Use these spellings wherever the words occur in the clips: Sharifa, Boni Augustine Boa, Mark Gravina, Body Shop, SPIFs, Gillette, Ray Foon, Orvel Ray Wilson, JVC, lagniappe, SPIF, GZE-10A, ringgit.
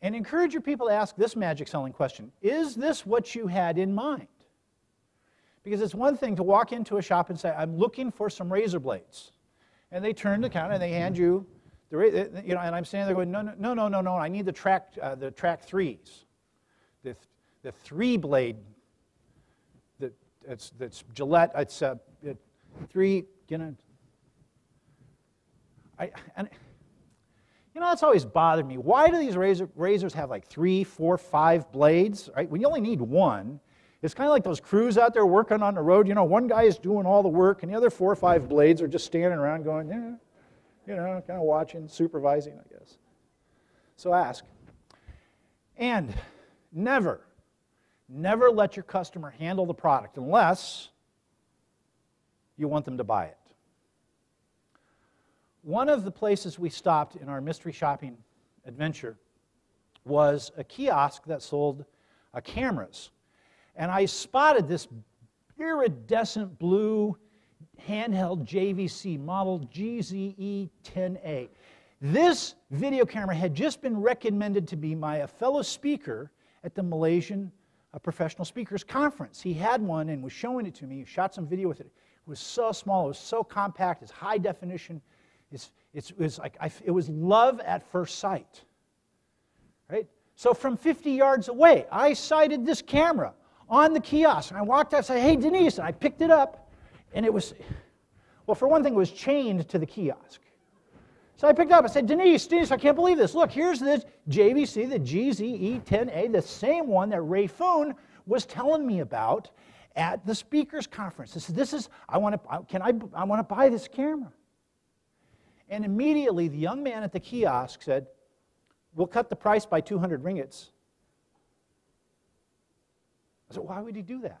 And encourage your people to ask this magic selling question. Is this what you had in mind? Because it's one thing to walk into a shop and say, I'm looking for some razor blades. And they turn the counter and they hand you the razor, you know, and I'm standing there going, no, I need the track threes. The three blade, it's Gillette, it's three, you know. You know, that's always bothered me. Why do these razors have like 3, 4, 5 blades, right? When you only need one. It's kind of like those crews out there working on the road. You know, one guy is doing all the work, and the other 4 or 5 blades are just standing around going, yeah, you know, kind of watching, supervising, I guess. So ask. And never let your customer handle the product unless you want them to buy it. One of the places we stopped in our mystery shopping adventure was a kiosk that sold cameras. And I spotted this iridescent blue handheld JVC model GZE-10A. This video camera had just been recommended to me by a fellow speaker at the Malaysian Professional Speakers Conference. He had one and was showing it to me. He shot some video with it. It was so small. It was so compact. It's high definition. It was love at first sight, right? So from 50 yards away, I sighted this camera on the kiosk, and I walked out and said, hey, Denise, and I picked it up, and it was, well, for one thing, it was chained to the kiosk. So I picked it up and said, Denise, I can't believe this. Look, here's this JVC, the GZE-10A, the same one that Ray Foon was telling me about at the speakers conference. I said, I want to buy this camera. And immediately, the young man at the kiosk said, we'll cut the price by 200 ringgits. I said, why would he do that?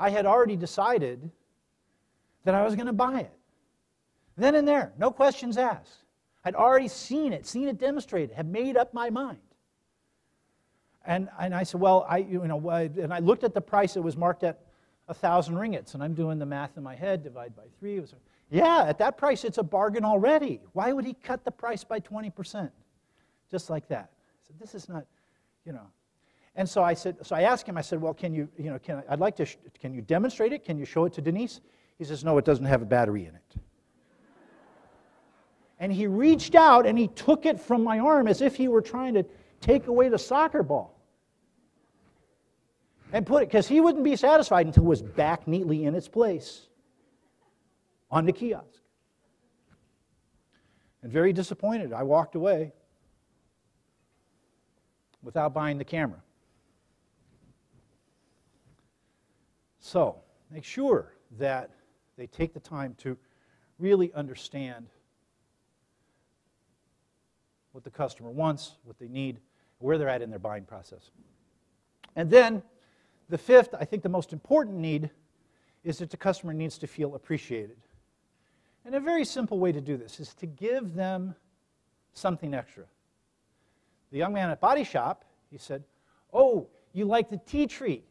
I had already decided that I was going to buy it. Then and there, no questions asked. I'd already seen it demonstrated, had made up my mind. And I said, well, and I looked at the price. It was marked at 1,000 ringgits, and I'm doing the math in my head, divide by 3. It was, yeah, at that price, it's a bargain already. Why would he cut the price by 20%? Just like that. I said, this is not, you know. And so I said, so I asked him, I said, well, can you, you know, can you demonstrate it? Can you show it to Denise? He says, no, it doesn't have a battery in it. And he reached out and he took it from my arm as if he were trying to take away the soccer ball. And put it, because he wouldn't be satisfied until it was back neatly in its place on the kiosk. And very disappointed, I walked away without buying the camera. So make sure that they take the time to really understand what the customer wants, what they need, where they're at in their buying process. And then the fifth, I think the most important need, is that the customer needs to feel appreciated. And a very simple way to do this is to give them something extra. The young man at Body Shop, he said, oh, you like the tea tree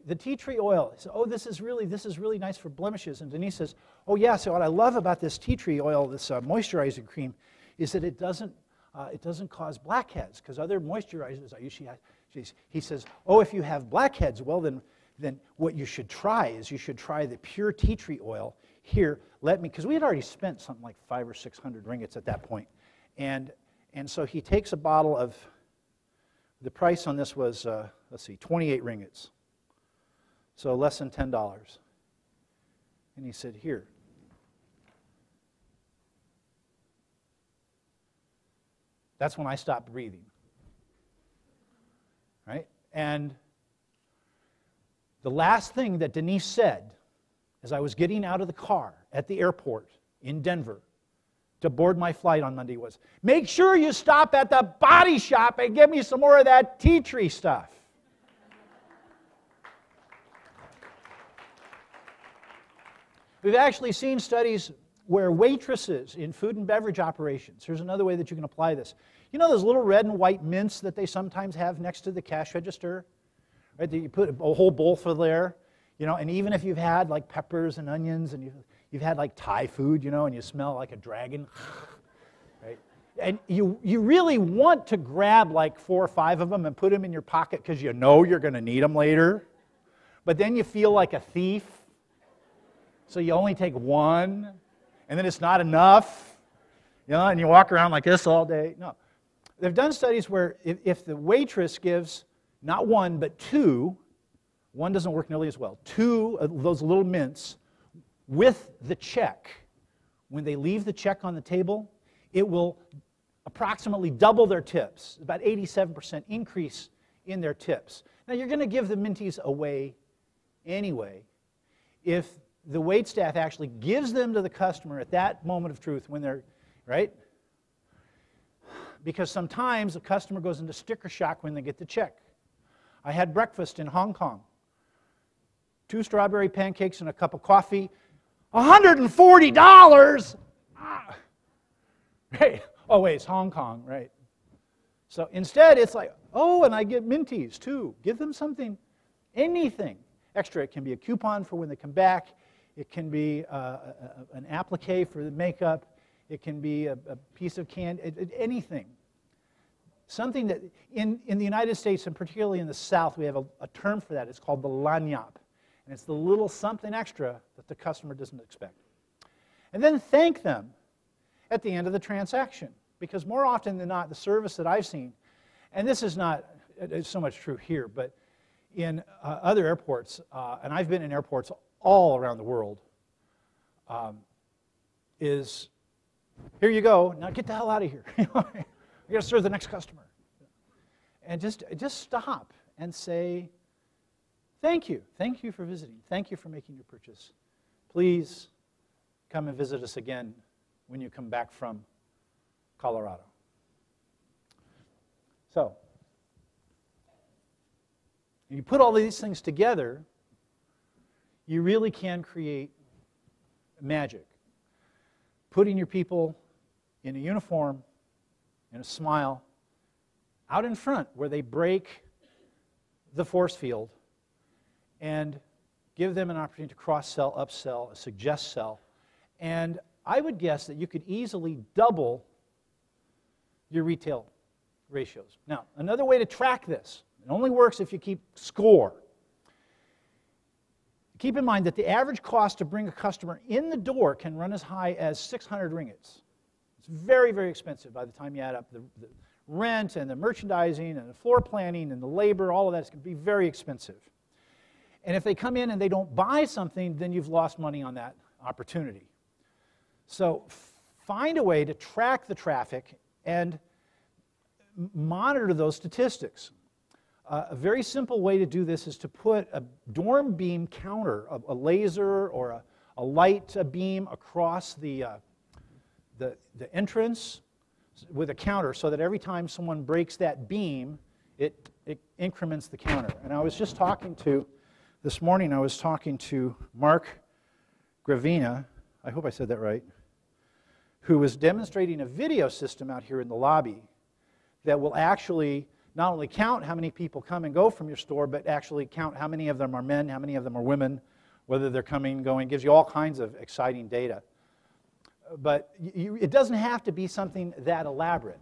oil. He said, oh, this is really nice for blemishes. And Denise says, oh, yeah, so what I love about this tea tree oil, this moisturizing cream, is that it doesn't cause blackheads, because other moisturizers I usually have. He says, oh, if you have blackheads, well, then what you should try is you should try the pure tea tree oil here. Because we had already spent something like 500 or 600 ringgits at that point. And so he takes a bottle of, the price on this was, let's see, 28 ringgits. So less than $10. And he said, here. That's when I stopped breathing, right? And the last thing that Denise said as I was getting out of the car at the airport in Denver to board my flight on Monday was, make sure you stop at the Body Shop and get me some more of that tea tree stuff. We've actually seen studies where waitresses in food and beverage operations, here's another way that you can apply this. You know those little red and white mints that they sometimes have next to the cash register? Right, that you put a whole bowl full there, you know, and even if you've had like peppers and onions and you've had like Thai food, you know, and you smell like a dragon, right? And you really want to grab like 4 or 5 of them and put them in your pocket because you know you're going to need them later. But then you feel like a thief. So you only take one, and then it's not enough, you know, and you walk around like this all day. No. They've done studies where if the waitress gives not 1, but 2, 1 doesn't work nearly as well. 2 of those little mints with the check, when they leave the check on the table, it will approximately double their tips, about 87% increase in their tips. Now, you're going to give the minties away anyway if the waitstaff actually gives them to the customer at that moment of truth when they're, right? Because sometimes a customer goes into sticker shock when they get the check. I had breakfast in Hong Kong. 2 strawberry pancakes and a cup of coffee. $140! Ah. Right. Oh, wait, it's Hong Kong, right? So instead, it's like, oh, and I get minties too. Give them something, anything extra. It can be a coupon for when they come back. It can be an applique for the makeup. It can be a piece of candy, anything. Something that, in the United States, and particularly in the South, we have a term for that. It's called the lagniappe. And it's the little something extra that the customer doesn't expect. And then thank them at the end of the transaction. Because more often than not, the service that I've seen, and this is not so much true here, but in other airports, and I've been in airports all around the world, is here you go, now get the hell out of here. We're going to serve the next customer. And just stop and say, thank you. Thank you for visiting. Thank you for making your purchase. Please come and visit us again when you come back from Colorado. So, if you put all these things together, you really can create magic. Putting your people in a uniform, in a smile, out in front where they break the force field and give them an opportunity to cross-sell, upsell, suggest sell. And I would guess that you could easily double your retail ratios. Now, another way to track this, it only works if you keep score. Keep in mind that the average cost to bring a customer in the door can run as high as 600 ringgits. It's very, very expensive by the time you add up the rent and the merchandising and the floor planning and the labor, all of that is going to be very expensive. And if they come in and they don't buy something, then you've lost money on that opportunity. So find a way to track the traffic and monitor those statistics. A very simple way to do this is to put a dorm beam counter, a laser or a light beam across the entrance with a counter so that every time someone breaks that beam, it increments the counter. And I was just talking to, this morning I was talking to Mark Gravina, I hope I said that right, who was demonstrating a video system out here in the lobby that will actually not only count how many people come and go from your store, but actually count how many of them are men, how many of them are women, whether they're coming, going, gives you all kinds of exciting data. But it doesn't have to be something that elaborate.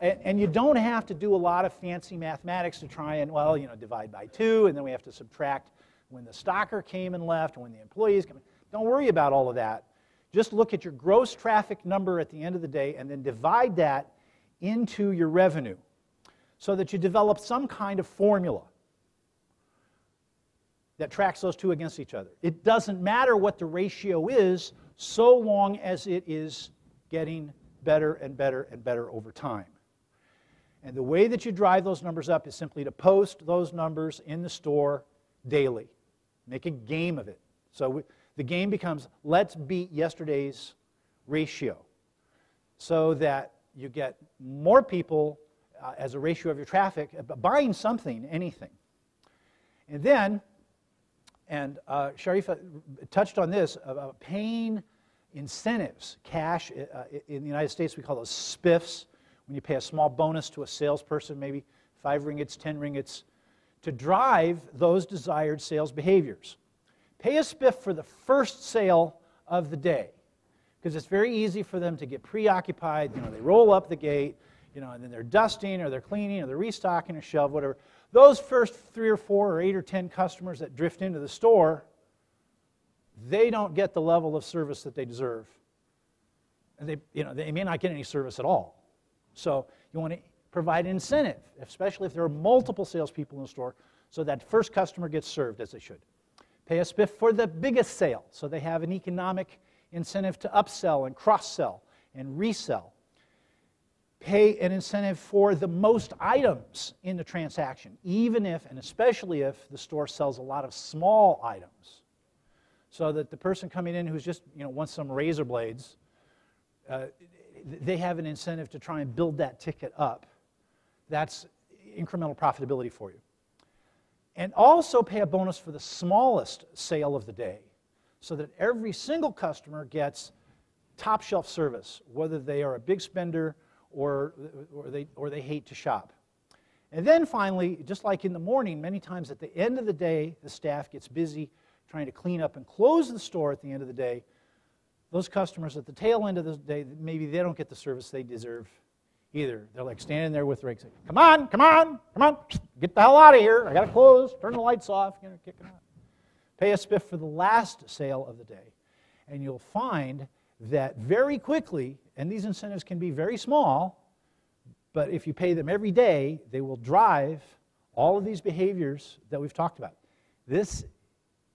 And you don't have to do a lot of fancy mathematics to try and, well, you know, divide by 2, and then we have to subtract when the stocker came and left, and when the employees come. Don't worry about all of that. Just look at your gross traffic number at the end of the day, and then divide that into your revenue, so that you develop some kind of formula that tracks those two against each other. It doesn't matter what the ratio is, so long as it is getting better and better and better over time. And the way that you drive those numbers up is simply to post those numbers in the store daily. Make a game of it. So the game becomes, let's beat yesterday's ratio, so that you get more people as a ratio of your traffic, buying something, anything. And then, and Sharifa touched on this, about paying incentives, cash. In the United States, we call those SPIFs, when you pay a small bonus to a salesperson, maybe 5 ringgits, 10 ringgits, to drive those desired sales behaviors. Pay a SPIF for the first sale of the day, because it's very easy for them to get preoccupied. You know, they roll up the gate, you know, and then they're dusting or they're cleaning or they're restocking a shelf, whatever. Those first 3 or 4 or 8 or 10 customers that drift into the store, they don't get the level of service that they deserve. And they, you know, they may not get any service at all. So you want to provide incentive, especially if there are multiple salespeople in the store, so that first customer gets served as they should. Pay a SPIF for the biggest sale, so they have an economic incentive to upsell and cross-sell and resell. Pay an incentive for the most items in the transaction, even if, and especially if, the store sells a lot of small items, so that the person coming in who's just, you know, wants some razor blades, they have an incentive to try and build that ticket up. That's incremental profitability for you. And also pay a bonus for the smallest sale of the day, so that every single customer gets top shelf service, whether they are a big spender or they hate to shop. And then finally, just like in the morning, many times at the end of the day, the staff gets busy trying to clean up and close the store at the end of the day. Those customers at the tail end of the day, maybe they don't get the service they deserve either. They're like standing there with their legs, like, come on, come on, come on, get the hell out of here. I got to close, turn the lights off, you know, kick them out. Pay a SPIF for the last sale of the day. And you'll find that very quickly, and these incentives can be very small, but if you pay them every day, they will drive all of these behaviors that we've talked about. This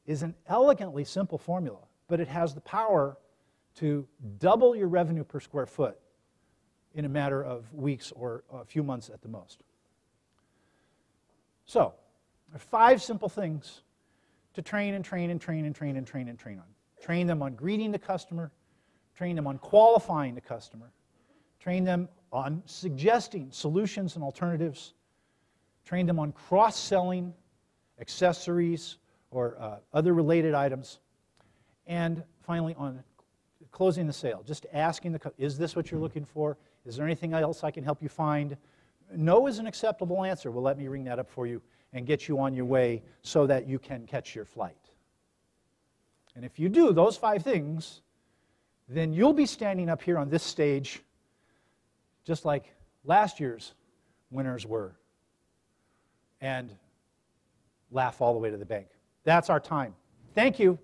is an elegantly simple formula, but it has the power to double your revenue per square foot in a matter of weeks or a few months at the most. So, there are 5 simple things to train on. Train them on greeting the customer, train them on qualifying the customer, train them on suggesting solutions and alternatives, train them on cross-selling accessories or other related items, and finally on closing the sale, just asking the, is this what you're looking for? Is there anything else I can help you find? No is an acceptable answer. Well, let me ring that up for you and get you on your way so that you can catch your flight. And if you do those 5 things, then you'll be standing up here on this stage just like last year's winners were, and laugh all the way to the bank. That's our time. Thank you.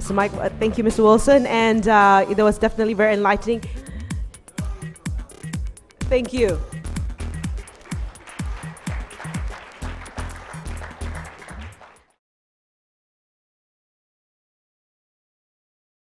So Mike, thank you, Mr. Wilson, and that was definitely very enlightening. Thank you.